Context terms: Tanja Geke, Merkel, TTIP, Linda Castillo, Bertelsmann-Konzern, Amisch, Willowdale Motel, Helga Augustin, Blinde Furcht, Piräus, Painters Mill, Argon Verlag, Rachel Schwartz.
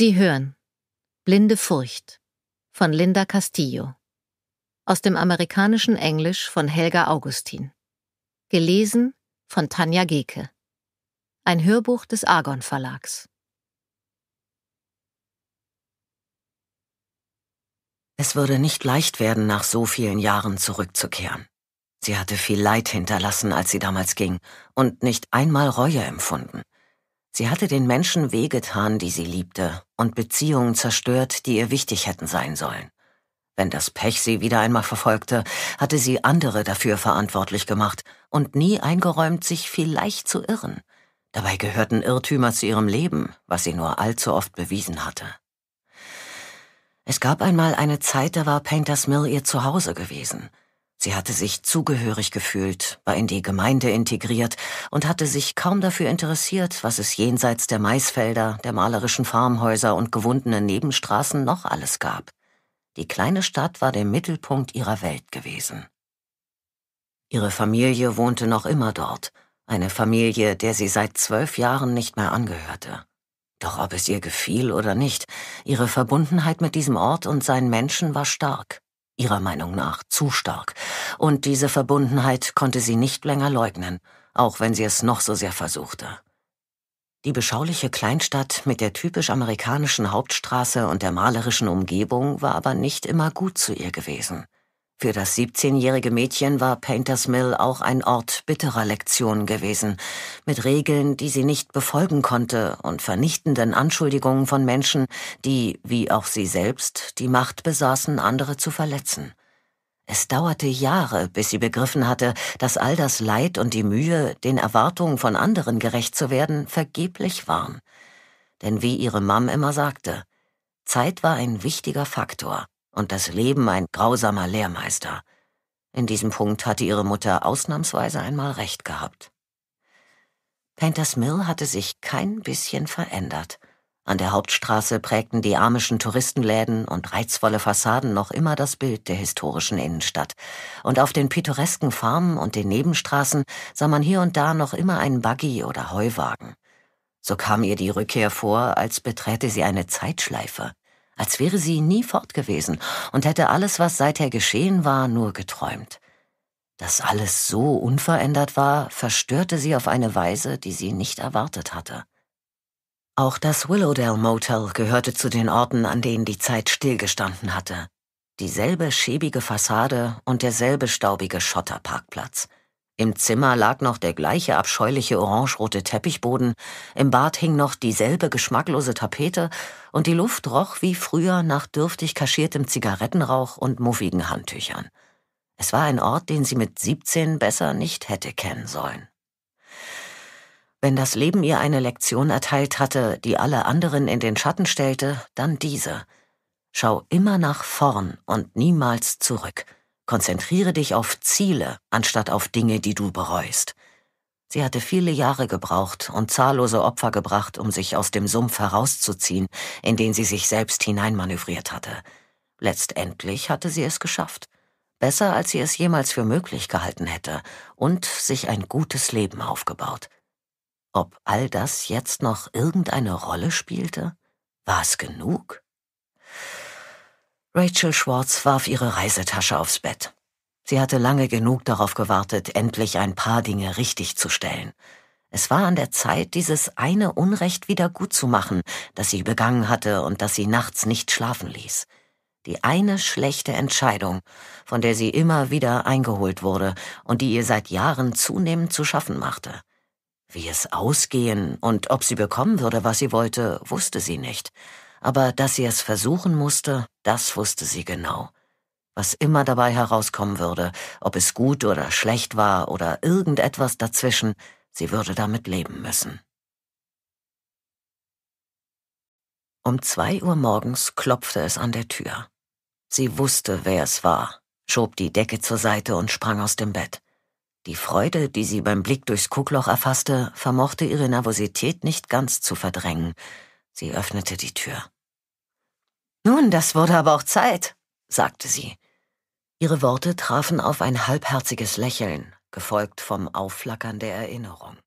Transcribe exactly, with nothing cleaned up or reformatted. Sie hören Blinde Furcht von Linda Castillo, aus dem amerikanischen Englisch von Helga Augustin, gelesen von Tanja Geke, ein Hörbuch des Argon Verlags. Es würde nicht leicht werden, nach so vielen Jahren zurückzukehren. Sie hatte viel Leid hinterlassen, als sie damals ging, und nicht einmal Reue empfunden. Sie hatte den Menschen wehgetan, die sie liebte, und Beziehungen zerstört, die ihr wichtig hätten sein sollen. Wenn das Pech sie wieder einmal verfolgte, hatte sie andere dafür verantwortlich gemacht und nie eingeräumt, sich vielleicht zu irren. Dabei gehörten Irrtümer zu ihrem Leben, was sie nur allzu oft bewiesen hatte. Es gab einmal eine Zeit, da war Painters Mill ihr Zuhause gewesen. Sie hatte sich zugehörig gefühlt, war in die Gemeinde integriert und hatte sich kaum dafür interessiert, was es jenseits der Maisfelder, der malerischen Farmhäuser und gewundenen Nebenstraßen noch alles gab. Die kleine Stadt war der Mittelpunkt ihrer Welt gewesen. Ihre Familie wohnte noch immer dort, eine Familie, der sie seit zwölf Jahren nicht mehr angehörte. Doch ob es ihr gefiel oder nicht, ihre Verbundenheit mit diesem Ort und seinen Menschen war stark, ihrer Meinung nach zu stark, und diese Verbundenheit konnte sie nicht länger leugnen, auch wenn sie es noch so sehr versuchte. Die beschauliche Kleinstadt mit der typisch amerikanischen Hauptstraße und der malerischen Umgebung war aber nicht immer gut zu ihr gewesen. Für das siebzehnjährige Mädchen war Painters Mill auch ein Ort bitterer Lektionen gewesen, mit Regeln, die sie nicht befolgen konnte, und vernichtenden Anschuldigungen von Menschen, die, wie auch sie selbst, die Macht besaßen, andere zu verletzen. Es dauerte Jahre, bis sie begriffen hatte, dass all das Leid und die Mühe, den Erwartungen von anderen gerecht zu werden, vergeblich waren. Denn wie ihre Mom immer sagte, Zeit war ein wichtiger Faktor und das Leben ein grausamer Lehrmeister. In diesem Punkt hatte ihre Mutter ausnahmsweise einmal recht gehabt. Painters Mill hatte sich kein bisschen verändert. An der Hauptstraße prägten die amischen Touristenläden und reizvolle Fassaden noch immer das Bild der historischen Innenstadt. Und auf den pittoresken Farmen und den Nebenstraßen sah man hier und da noch immer einen Buggy oder Heuwagen. So kam ihr die Rückkehr vor, als beträte sie eine Zeitschleife, als wäre sie nie fort gewesen und hätte alles, was seither geschehen war, nur geträumt. Dass alles so unverändert war, verstörte sie auf eine Weise, die sie nicht erwartet hatte. Auch das Willowdale Motel gehörte zu den Orten, an denen die Zeit stillgestanden hatte. Dieselbe schäbige Fassade und derselbe staubige Schotterparkplatz. Im Zimmer lag noch der gleiche abscheuliche orangerote Teppichboden, im Bad hing noch dieselbe geschmacklose Tapete und die Luft roch wie früher nach dürftig kaschiertem Zigarettenrauch und muffigen Handtüchern. Es war ein Ort, den sie mit siebzehn besser nicht hätte kennen sollen. Wenn das Leben ihr eine Lektion erteilt hatte, die alle anderen in den Schatten stellte, dann diese. Schau immer nach vorn und niemals zurück. Konzentriere dich auf Ziele, anstatt auf Dinge, die du bereust. Sie hatte viele Jahre gebraucht und zahllose Opfer gebracht, um sich aus dem Sumpf herauszuziehen, in den sie sich selbst hineinmanövriert hatte. Letztendlich hatte sie es geschafft. Besser, als sie es jemals für möglich gehalten hätte, und sich ein gutes Leben aufgebaut. Ob all das jetzt noch irgendeine Rolle spielte? War es genug? Rachel Schwartz warf ihre Reisetasche aufs Bett. Sie hatte lange genug darauf gewartet, endlich ein paar Dinge richtigzustellen. Es war an der Zeit, dieses eine Unrecht wieder gutzumachen, das sie begangen hatte und das sie nachts nicht schlafen ließ. Die eine schlechte Entscheidung, von der sie immer wieder eingeholt wurde und die ihr seit Jahren zunehmend zu schaffen machte. Wie es ausgehen und ob sie bekommen würde, was sie wollte, wusste sie nicht. Aber dass sie es versuchen musste, das wusste sie genau. Was immer dabei herauskommen würde, ob es gut oder schlecht war oder irgendetwas dazwischen, sie würde damit leben müssen. Um zwei Uhr morgens klopfte es an der Tür. Sie wusste, wer es war, schob die Decke zur Seite und sprang aus dem Bett. Die Freude, die sie beim Blick durchs Guckloch erfasste, vermochte ihre Nervosität nicht ganz zu verdrängen. Sie öffnete die Tür. »Nun, das wurde aber auch Zeit«, sagte sie. Ihre Worte trafen auf ein halbherziges Lächeln, gefolgt vom Aufflackern der Erinnerung.